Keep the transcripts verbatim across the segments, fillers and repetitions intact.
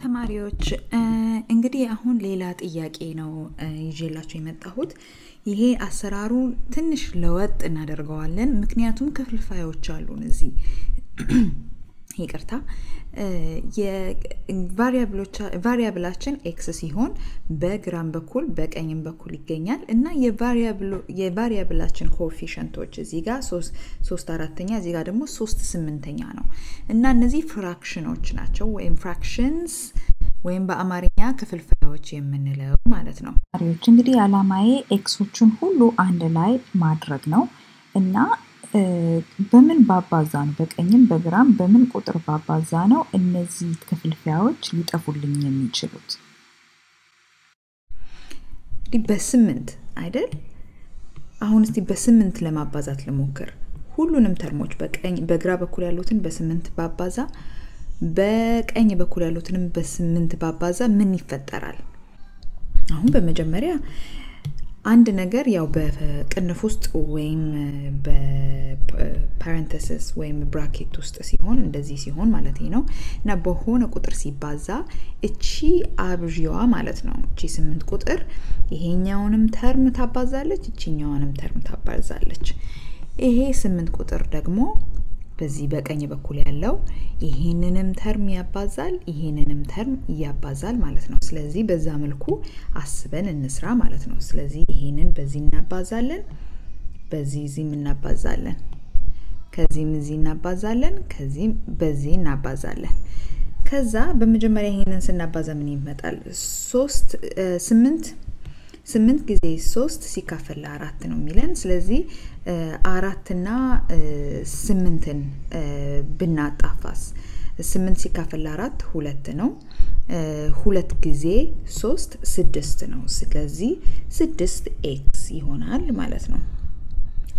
ተማሪዎች እንግዲህ አሁን ሌላ ጥያቄ ነው ይዤላችሁ የመጣሁት ይሄ አሰራሩ ትንሽ ለወጥ እናደርገዋለን ምክንያቱም ክፍልፋዮች አሉን እዚህ ይቅርታ የቫሪያብሎች ቫሪያብላችን ኤክስ ሲሆን በግራም በኩል በቀኝም በኩል ይገኛል እና የቫሪያብሉ የቫሪያብላችን ኮኤፊሺየንቶች እዚህ ጋር ሶስት አራተኛ እዚህ ጋር ደግሞ ሶስት ስምንተኛ ነው እና እነዚህ ፍራክሽኖች ናቸው ወይም ፍራክሽንስ ወይም በአማርኛ ክፍልፋዮች የምንለው ማለት ነው ታሪዎች እንግዲህ አላማዬ ኤክሶቹን ሁሉ አንድ ላይ ማድረግ ነው እና በምን ባባዛ ነው በቀኝም በግራም በምን ቁጥር ባባዛ ነው እነዚህ ክፍልፋዮች ሊጠፉልኝ የሚችሉት በስምንት አይደል አሁን እስቲ በስምንት ለማባዛት ለሞክር ሁሉንም ተርሞች በቀኝ በግራ በኩል ያሉትን በስምንት ባባዛ በቀኝ በኩል ያሉትንም በስምንት ባባዛ ምን ይፈጠራል አሁን በመጀመሪያ አንድ ነገር ያው በቅንፍ ውስጥ ወይም በፓረንተሲስ ወይም ብራኬት ውስጥ ሲሆን እንደዚህ ሲሆን ማለት ነው እና በሆነ ቁጥር ሲባዛ እቺ አብዥዋ ማለት ነው እቺ ስምንት ቁጥር ይሄኛውንም ተርም ታባዛለች እቺኛውንም ተርም ታባዛለች ይሄ ስምንት ቁጥር ደግሞ በዚህ በቀኝ በኩል ያለው ይሄንንም ተርም ያባዛል ይሄንንም ተርም ያባዛል ማለት ነው ስለዚህ በዛ መልኩ አስበን እንስራ ማለት ነው ስለዚህ ይሄንን በዚህ እናባዛለን በዚህ እዚህ እናባዛለን ከዚህም እዚህ እናባዛለን ከዚህም በዚህ እናባዛለን ከዛ በመጀመሪያ ይሄንን ስናባዛ ምን ይመጣል ሶስት ስምንት ስምንት ጊዜ ሶስት ሲካፈል አራት ነው ሚለን ስለዚህ አራት እና ስምንትን ብናጣፋስ ስምንት ሲካፈል አራት ሁለት ነው ሁለት ጊዜ ሶስት ስድስት ነው ስለዚህ ስድስት ኤክስ ይሆናል ማለት ነው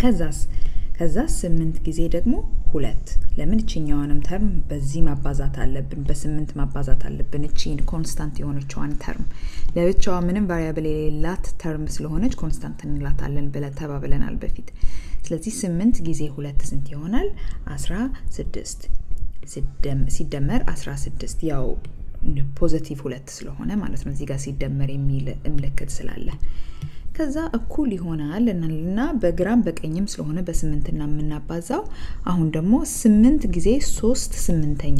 ከዛስ ከዛ ስምንት ጊዜ ደግሞ ሁለት ለምን እቺኛውንም ተርም በዚህ ማባዛት አለብን በስምንት ማባዛት አለብን እቺን ኮንስታንት የሆነችውን ተርም ለብቻዋ ምንም ቫሪያብል የሌላት ተርም ስለሆነች ኮንስታንት እንላታለን ብለ ተባብለናል በፊት ስለዚህ ስምንት ጊዜ ሁለት ስንት ይሆናል አስራ ስድስት ሲደመር አስራ ስድስት ያው ፖዚቲቭ ሁለት ስለሆነ ማለት ነው እዚህ ጋር ሲደመር የሚል ምልክት ስላለ ከዛ እኩል ይሆናል እናልና በግራም በቀኝም ስለሆነ በስምንት እና እናባዛው አሁን ደግሞ ስምንት ጊዜ ሶስት ስምንተኛ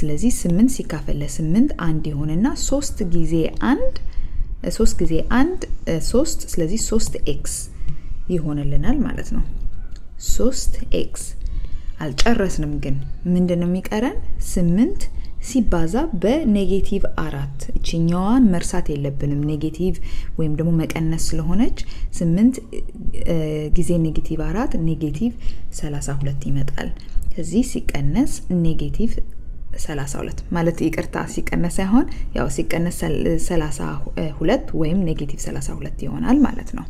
ስለዚህ ስምንት ሲካፈል ስምንት አንድ ይሆንና ሶስት ጊዜ አንድ ሶስት ጊዜ አንድ ሶስት ስለዚህ ሶስት ኤክስ ይሆንልናል ማለት ነው ሶስት ኤክስ አልጨረስንም ግን ምንድነው የሚቀረን ስምንት ሲባዛ በኔጌቲቭ አራት እቺኛዋን መርሳት የለብንም ኔጌቲቭ ወይም ደግሞ መቀነስ ስለሆነች ስምንት ጊዜ ኔጌቲቭ አራት ኔጌቲቭ ሰላሳ ሁለት ይመጣል ከዚህ ሲቀነስ ኔጌቲቭ ሰላሳ ሁለት ማለት ይቅርታ ሲቀነስ አይሆን ያው ሲቀነስ ሰላሳ ሁለት ወይም ኔጌቲቭ ሰላሳ ሁለት ይሆናል ማለት ነው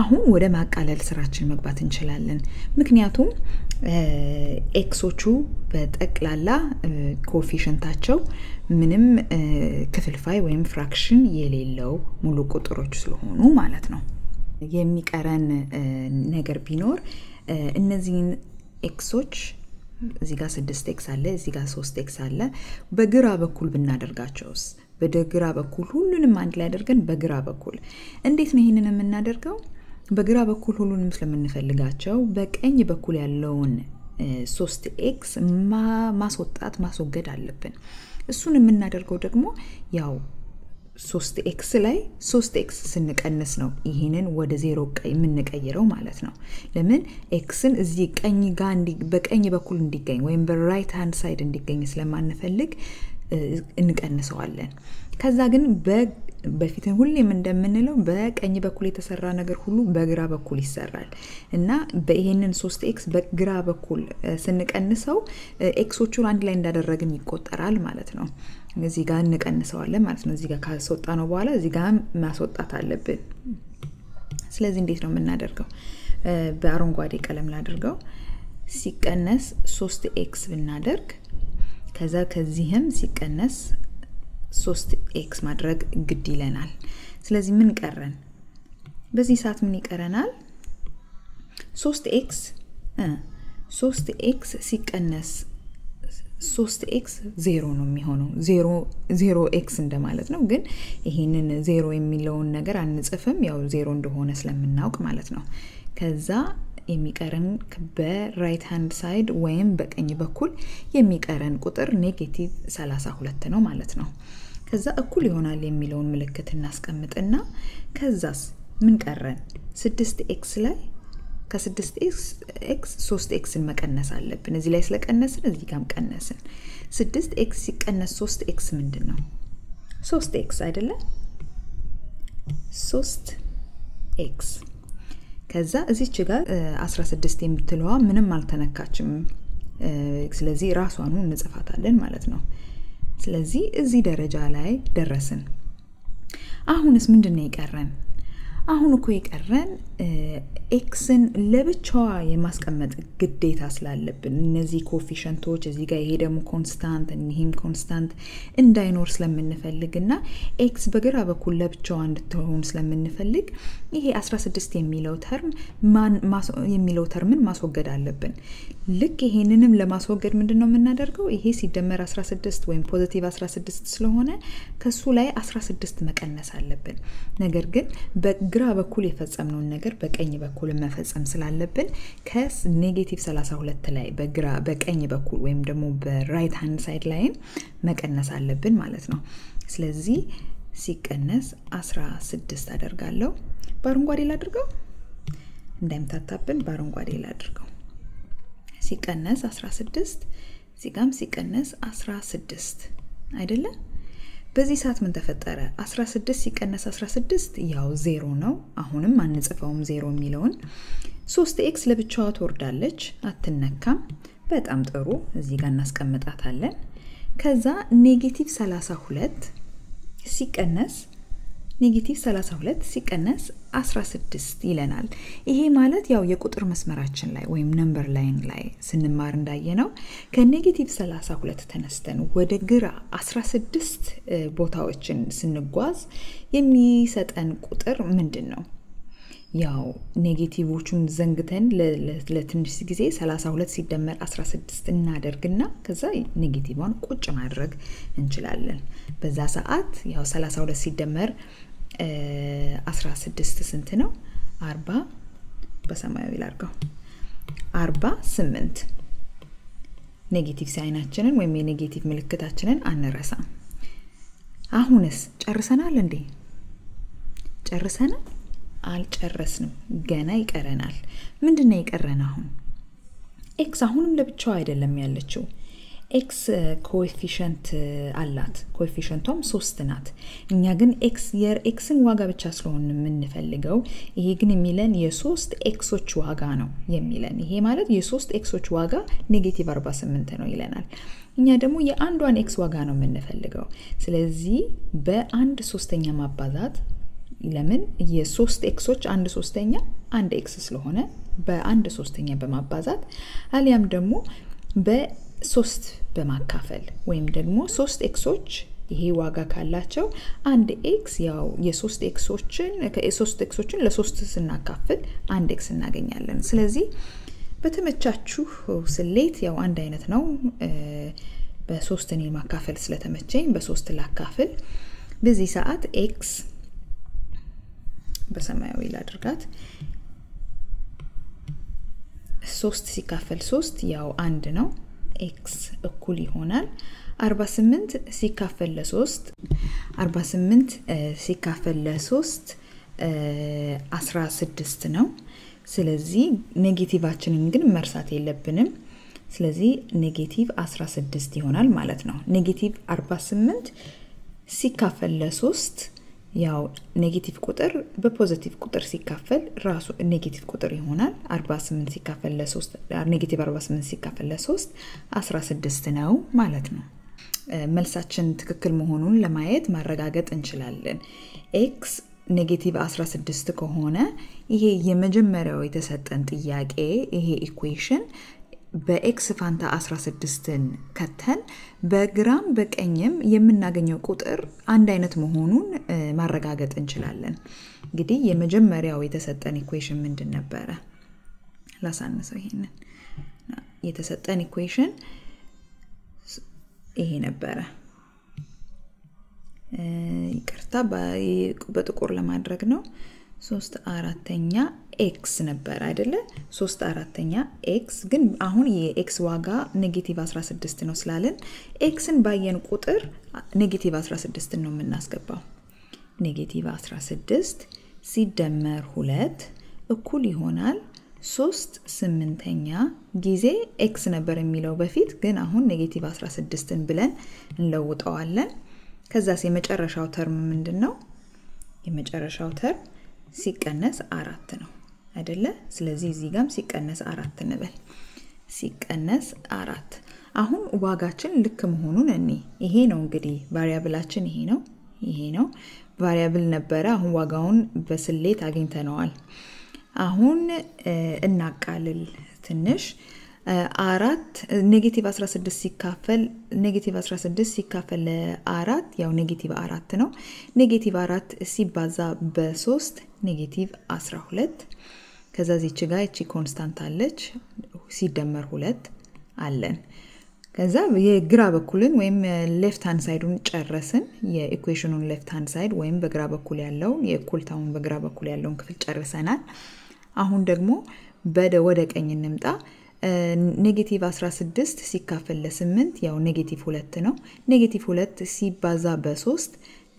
አሁን ወደ ማቃለል ስራችን መግባት እንችላለን ምክንያቱም ኤክሶቹ በጠቅላላ ኮኤፊሺየንታቸው ምንም ክፍልፋይ ወይም ፍራክሽን የሌለው ሙሉ ቁጥሮች ስለሆኑ ማለት ነው የሚቀረን ነገር ቢኖር እነዚህን ኤክሶች እዚህ ጋር ስድስት ኤክስ አለ እዚህ ጋር ሶስት ኤክስ አለ በግራ በኩል ብናደርጋቸውስ በደግራ በኩል ሁሉንም አንድ ላይ አድርገን በግራ በኩል እንዴት ነው ይሄንን እናደርገው በግራ በኩል ሁሉንም ስለምንፈልጋቸው በቀኝ በኩል ያለውን ሶስት ኤክስ ማስወጣት ማስወገድ አለብን እሱን የምናደርገው ደግሞ ያው ሶስት ኤክስ ላይ ሶስት ኤክስ ስንቀንስ ነው ይሄንን ወደ ዜሮ የምንቀይረው ማለት ነው ለምን ኤክስን እዚህ ቀኝ ጋር በቀኝ በኩል እንዲገኝ ወይም በራይት ሃንድ ሳይድ እንዲገኝ ስለማንፈልግ እንቀንሰዋለን ከዛ ግን በፊትን ሁሌም እንደምንለው በቀኝ በኩል የተሰራ ነገር ሁሉ በግራ በኩል ይሰራል እና በእሄንን ሶስት ኤክስ በግራ በኩል ስንቀንሰው ኤክሶቹን አንድ ላይ እንዳደረግን ይቆጠራል ማለት ነው እዚህ ጋር እንቀንሰዋለን ማለት ነው እዚህ ጋር ካስወጣ ነው በኋላ እዚህ ጋር ማስወጣት አለብን ስለዚህ እንዴት ነው የምናደርገው በአረንጓዴ ቀለም ላድርገው ሲቀነስ ሶስት ኤክስ ብናደርግ ከዛ ከዚህም ሲቀነስ ሶስት ኤክስ ማድረግ ግድ ይለናል ስለዚህ ምን ቀረን በዚህ ሰዓት ምን ይቀረናል ሶስት ኤክስ ሶስት ኤክስ ሲቀነስ three x zero ነው የሚሆነው zero zero x እንደማለት ነው ግን ይሄንን zero የሚለውን ነገር አንጽፈም ያው zero እንደሆነ ስለምናውቅ ማለት ነው ከዛ የሚቀረን በራይት ሃንድ ሳይድ ወይም በቀኝ በኩል የሚቀረን ቁጥር ኔጌቲቭ thirty-two ነው ማለት ነው ከዛ እኩል ይሆናል የሚለውን ምልክት እናስቀምጥና ከዛስ ምን ቀረን six x ላይ ከ6x three x ን መቀነስ አለብን እዚህ ላይ ስለቀነስን እዚህ ጋም ቀነስን six x ሲቀነስ three x ምንድነው three x አይደለ three x ከዛ እዚች ጋር sixteen የምትለዋ ምንም አልተነካችም ስለዚህ ራሷን እንጽፋታለን ማለት ነው ስለዚህ እዚህ ደረጃ ላይ ደረስን አሁንስ ምንድነው ይቀራል አሁን እኮ ይቀራል xን ለብቻዋ የማስቀመጥ ግዴታ ስላለብን እነዚህ ኮፊሺየንቶች እዚህ ጋር ይሄ ደግሞ ኮንስታንት እነዚህም ኮንስታንት እንዳይኖር ስለምንፈልግና x በግራ በኩል ለብቻዋ እንድትሆን ስለምንፈልግ ይሄ sixteen የሚለው ተርም ማን የሚለው ተርምን ማስወገድ አለብን ልክ ይሄንንም ለማስወገድ ምንድነው የምናደርገው ይሄ ሲደመር sixteen ወይም ፖዚቲቭ sixteen ስለሆነ ከሱ ላይ sixteen መቀነስ አለብን ነገር ግን በግራ በኩል የፈጸምነው ነገር በቀኝ በኩል መፈጸም ስላለብን ከስ ኔጌቲቭ thirty-two ላይ በግራ በቀኝ በኩል ወይም ደግሞ በራይት ሃንድ ሳይድ ላይ መቀነስ አለብን ማለት ነው ስለዚህ ሲቀነስ sixteen አደርጋለሁ ባሩንጓዴ ላድርገው እንደምታታብን ባሩንጓዴ ላድርገው ሲቀነስ sixteen ሲጋም ሲቀነስ sixteen አይደለ በዚህ ሰዓት ምን ተፈጠረ sixteen ሲቀነስ sixteen ያው zero ነው አሁንም አንጽፈውም zero የሚለውን three x ለብቻዋ ተወርዳለች አትነካም በጣም ጥሩ እዚህ ጋር እናስቀምጣታለን ከዛ ኔጌቲቭ thirty-two ሲቀነስ ኔጌቲቭ thirty-two ሲቀነስ sixteen ይለናል ይሄ ማለት ያው የቁጥር መስመራችን ላይ ወይም ነምበር ላይን ላይ ስንማር እንዳየነው ከኔጌቲቭ thirty-two ተነስተን ወደ ግራ sixteen ቦታዎችን ስንጓዝ የሚሰጠን ቁጥር ምንድነው ያው ኔጌቲቭዎቹን ዘንግተን ለትንሽ ጊዜ thirty-two ሲደመር sixteen እናደርግና ከዛ ኔጌቲቭዋን ቁጭ ማድረግ እንችላለን በዛ ሰዓት ያው thirty-two ሲደመር sixteen ስንት ነው forty በሰማያዊ ላርጋው forty-eight ኔጌቲቭ ሳይናችንን ወይም የኔጌቲቭ ምልክታችንን አንረሳ አሁንስ ጨርሰናል እንዴ ጨርሰናል አልጨረስንም ገና ይቀረናል ምንድነው ይቀረና አሁን x አሁንም ለብቻው አይደለም ያለችው x ኮኤፊሺየንት አላት ኮኤፊሺየንቱም three ናት እኛ ግን x የር xን ዋጋ ብቻ ስለሆነ የምንፈልገው ይሄ ግን የሚለን የ3 xዎች ዋጋ ነው የሚለን ይሄ ማለት የ3 xዎች ዋጋ ኔጌቲቭ forty-eight ነው ይለናል እኛ ደግሞ የአንዷን x ዋጋ ነው የምንፈልገው ስለዚህ በአንድ ሶስተኛ ማባዛት ለምን የ3xዎች one three ኛ one x ስለሆነ በ one three ኛ በማባዛት አሊያም ደግሞ በ3 በማካፈል ወይም ደግሞ three xዎች ይሄ ዋጋ ካላቸው one x ያው የ3xዎችን ከ3xዎችን ለ3 ስናካፍል one x እናገኛለን ስለዚህ በተመቻችሁ ስሌት ያው አንድ አይነት ነው በ3 ኔ ማካፈል ስለተመቸኝ በ3 ላካፍል በዚህ ሰዓት x በሰማያዊ ላድርጋት three ሲካፈል three ያው one ነው x እኩል ይሆናል forty-eight ሲካፈል ለ3 forty-eight ሲካፈል ለ3 sixteen ነው ስለዚህ ኔጌቲቫችንን ግን መርሳት የለብንም ስለዚህ ኔጌቲቭ sixteen ይሆናል ማለት ነው ኔጌቲቭ forty-eight ሲካፈል ለ3 ያው ኔጌቲቭ ቁጥር በፖዚቲቭ ቁጥር ሲካፈል ራሱ ኔጌቲቭ ቁጥር ይሆናል forty-eight ሲካፈል ለ3 ኔጌቲቭ forty-eight ሲካፈል ለ3 sixteen ነው ማለት ነው መልሳችን ትክክል መሆኑን ለማየት ማረጋገጥ እንችላለን x ኔጌቲቭ sixteen ከሆነ ይሄ የመጀመሪያው የተሰጠን ጥያቄ ይሄ ኢኩዌሽን በx ፋንታ sixteen ከተን በግራም በቀኝም የምናገኘው ቁጥር አንድ አይነት መሆኑን ማረጋገጥ እንችላለን እንግዲህ የመጀመሪያው የተሰጠን ኢኩዌሽን ምንድን ነበረ ላሳነሰው ይሄንን የተሰጠን ኢኩዌሽን ይሄ ነበረ ይቅርታ በጥቁር ለማድረግ ነው three fourthኛ x ነበር አይደለ three fourthኛ x ግን አሁን የx ዋጋ negative sixteen ነው ስላልን xን ባየን ቁጥር negative sixteen ነው እናስገባው negative sixteen ሲደመር two እኩል ይሆናል three eighthኛ ጊዜ x ነበር የሚለው በፊት ግን አሁን negative sixteen ብለን እንለውጣዋለን ከዛስ የመጨረሻው ተርም ምንድነው የመጨረሻው ተርም ሲቀነስ four ነው አይደለ ስለዚህ እዚህ ጋም ሲቀነስ four እንበል ሲቀነስ four አሁን ዋጋችን ልክ መሆኑን እኔ ይሄ ነው እንግዲህ ቫሪያብላችን ይሄ ነው ይሄ ነው ቫሪያብል ነበረ አሁን ዋጋውን በስሌት አግኝተናል አሁን እናቃልል ትንሽ four negative sixteen ሲካፈል negative sixteen ሲካፈል four ያው negative four ነው negative four ሲባዛ በ3 negative twelve ከዛ እዚች ጋር እቺ ኮንስታንት አለች ሲደመር two አለን ከዛ የግራ በኩልን ወይም left hand sideውን ጨረስን የኢኩዌሽኑን left hand side ወይም በግራ በኩል ያለው የኩልታውን በግራ በኩል ያለውን ክፍል ጨርሰናል አሁን ደግሞ በደ ወደ ቀኝ እንምጣ negative sixteen ሲካፈል ለ8 ያው negative two ነው negative two ሲባዛ በ3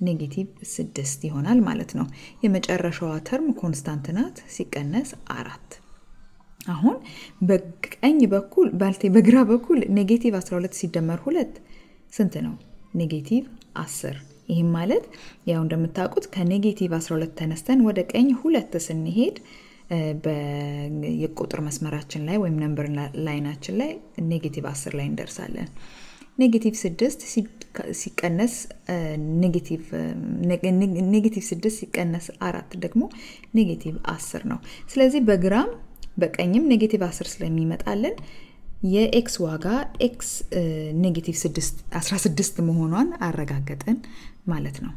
negative six ይሆናል ማለት ነው የመጨረሻው ተርም ኮንስታንት ናት ሲቀነስ four አሁን በቀኝ በኩል ባልቴ በግራ በኩል negative twelve ሲደመር two ስንት ነው negative ten ይሄ ማለት ያው እንደምታውቁት ከ-negative twelve ተነስተን ወደ ቀኝ two ስንሄድ በየቁጥር መስመራችን ላይ ወይም ነምበር ላይናችን ላይ negative ten ላይ እንደርሳለን negative six ሲቀነስ negative negative six ሲቀነስ four ደግሞ negative ten ነው ስለዚህ በግራም በቀኝም negative ten ስለሚመጣልን የx ዋጋ x negative six sixteen መሆኑን አረጋግጠን ማለት ነው